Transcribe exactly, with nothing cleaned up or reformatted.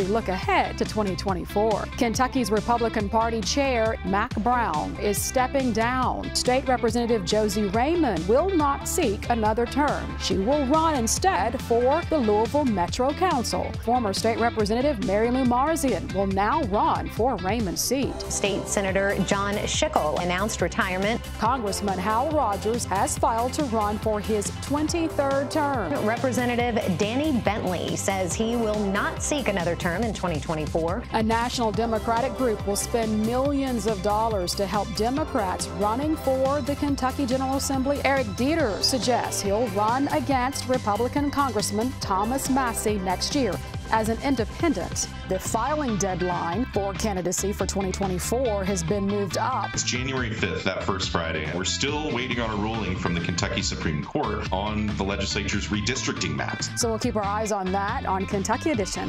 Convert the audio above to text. we look ahead to twenty twenty-four. Kentucky's Republican Party chair, Mac Brown, is stepping down. State Representative Josie Raymond will not seek another term. She will run instead for the Louisville Metro Council. Former State Representative Mary Lou Marzian will now run for Raymond's seat. State Senator John Schickel announced retirement. Congressman Hal Rogers has filed to run for his twenty-third term. Representative Danny Bentley says he will not seek another term in twenty twenty-four. A national Democratic group will spend millions of dollars to help Democrats running for the Kentucky General Assembly. Eric Dieter suggests he'll run against Republican Congressman Thomas Massey next year as an independent. The filing deadline for candidacy for twenty twenty-four has been moved up. It's January fifth, that first Friday. We're still waiting on a ruling from the Kentucky Supreme Court on the legislature's redistricting maps. So we'll keep our eyes on that on Kentucky Edition.